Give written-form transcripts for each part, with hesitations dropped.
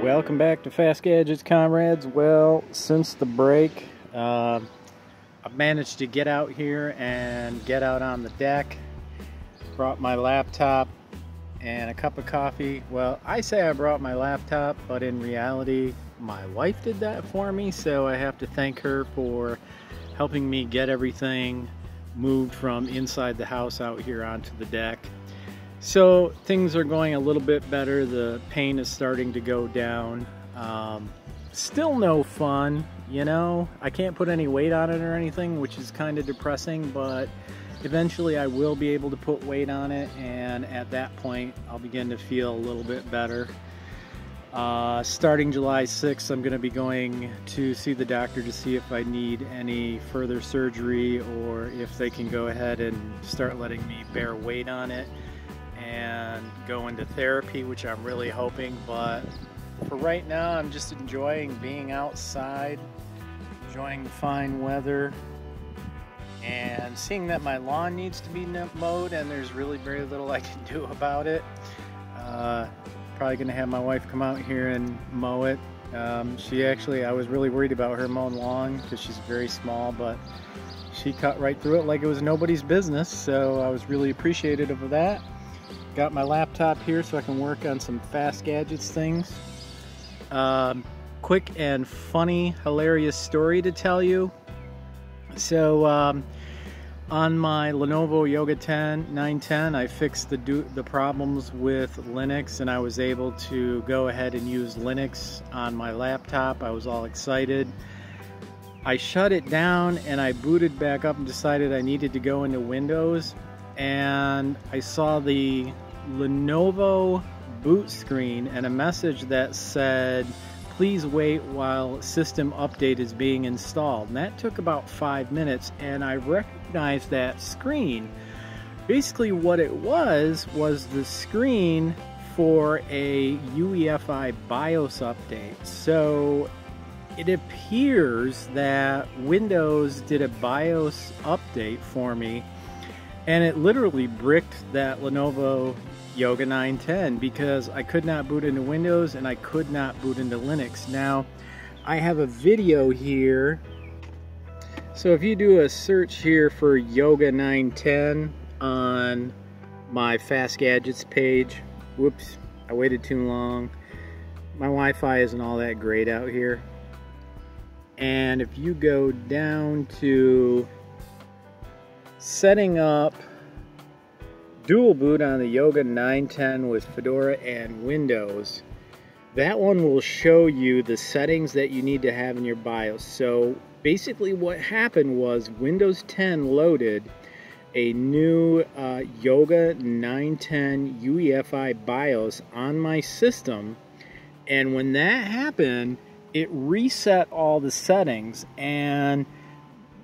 Welcome back to Fast Gadgets, comrades. Well, since the break, I've managed to get out here and get out on the deck. Brought my laptop and a cup of coffee. Well, I say I brought my laptop, but in reality, my wife did that for me, so I have to thank her for helping me get everything moved from inside the house out here onto the deck. So things are going a little bit better. The pain is starting to go down. Still no fun, you know. I can't put any weight on it or anything, which is kind of depressing, but eventually I will be able to put weight on it, and at that point I'll begin to feel a little bit better. Starting July 6th, I'm going to be going to see the doctor to see if I need any further surgery or if they can go ahead and start letting me bear weight on it and go into therapy, which I'm really hoping. But for right now, I'm just enjoying being outside, enjoying the fine weather, and seeing that my lawn needs to be mowed, and there's really very little I can do about it. Probably gonna have my wife come out here and mow it. I was really worried about her mowing long because she's very small, but she cut right through it like it was nobody's business, so I was really appreciative of that. Got my laptop here so I can work on some Fast Gadgets things. Quick and funny, hilarious story to tell you. So on my Lenovo Yoga 910, I fixed the problems with Linux, and I was able to go ahead and use Linux on my laptop. I was all excited. I shut it down and I booted back up and decided I needed to go into Windows, and I saw the Lenovo boot screen and a message that said, "Please wait while system update is being installed." And that took about 5 minutes, and I recognized that screen. Basically what it was the screen for a UEFI BIOS update. So it appears that Windows did a BIOS update for me, and it literally bricked that Lenovo Yoga 910 because I could not boot into Windows and I could not boot into Linux. Now, I have a video here. So if you do a search here for Yoga 910 on my Fast Gadgets page, whoops, I waited too long. My Wi-Fi isn't all that great out here. And if you go down to setting up dual boot on the Yoga 910 with Fedora and Windows, that one will show you the settings that you need to have in your BIOS. So basically what happened was Windows 10 loaded a new Yoga 910 UEFI BIOS on my system, and when that happened, it reset all the settings. And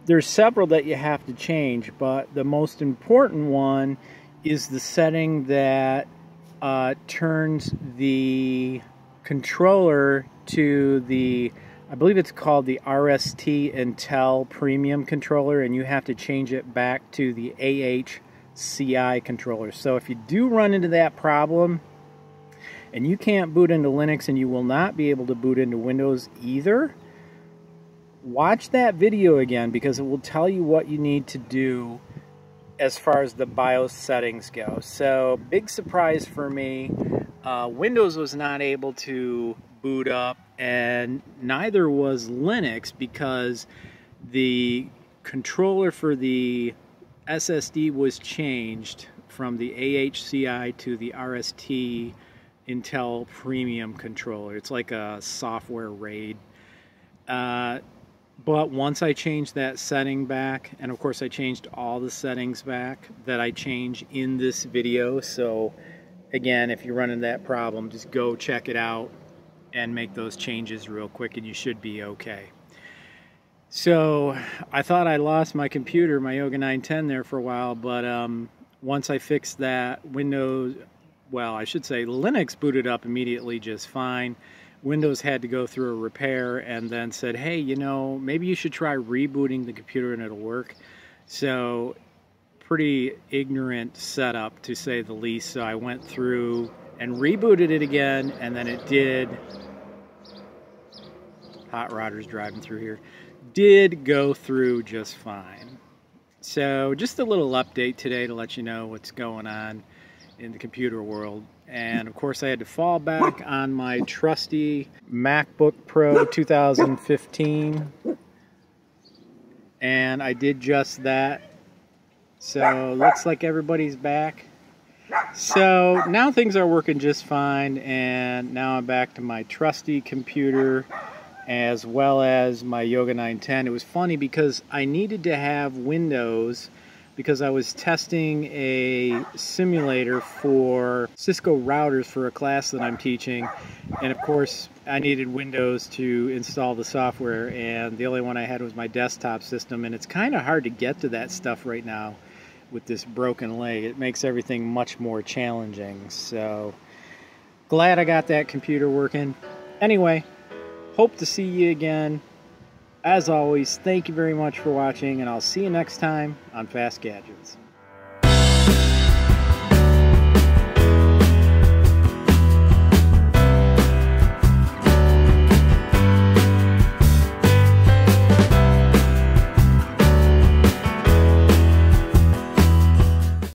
there's several that you have to change, but the most important one is the setting that turns the controller to the, I believe it's called the RST Intel Premium controller, and you have to change it back to the AHCI controller. So if you do run into that problem and you can't boot into Linux, and you will not be able to boot into Windows either, watch that video again, because it will tell you what you need to do as far as the BIOS settings go. So big surprise for me. Windows was not able to boot up, and neither was Linux, because the controller for the SSD was changed from the AHCI to the RST Intel Premium controller. It's like a software RAID. But once I changed that setting back, and of course I changed all the settings back that I change in this video, so again, if you run into that problem, just go check it out and make those changes real quick and you should be okay. So I thought I lost my computer, my Yoga 910 there for a while, but once I fixed that, Linux booted up immediately just fine. Windows had to go through a repair and then said, hey, you know, maybe you should try rebooting the computer and it'll work. So pretty ignorant setup, to say the least, so I went through and rebooted it again, and then it did, hot rodder's driving through here, did go through just fine. So just a little update today to let you know what's going on in the computer world. And of course I had to fall back on my trusty MacBook Pro 2015, and I did just that. So looks like everybody's back. So now things are working just fine, and now I'm back to my trusty computer as well as my Yoga 910. It was funny because I needed to have Windows because I was testing a simulator for Cisco routers for a class that I'm teaching, and of course I needed Windows to install the software, and the only one I had was my desktop system, and it's kind of hard to get to that stuff right now with this broken leg. It makes everything much more challenging, so glad I got that computer working. Anyway, hope to see you again. As always, thank you very much for watching, and I'll see you next time on Fast Gadgets.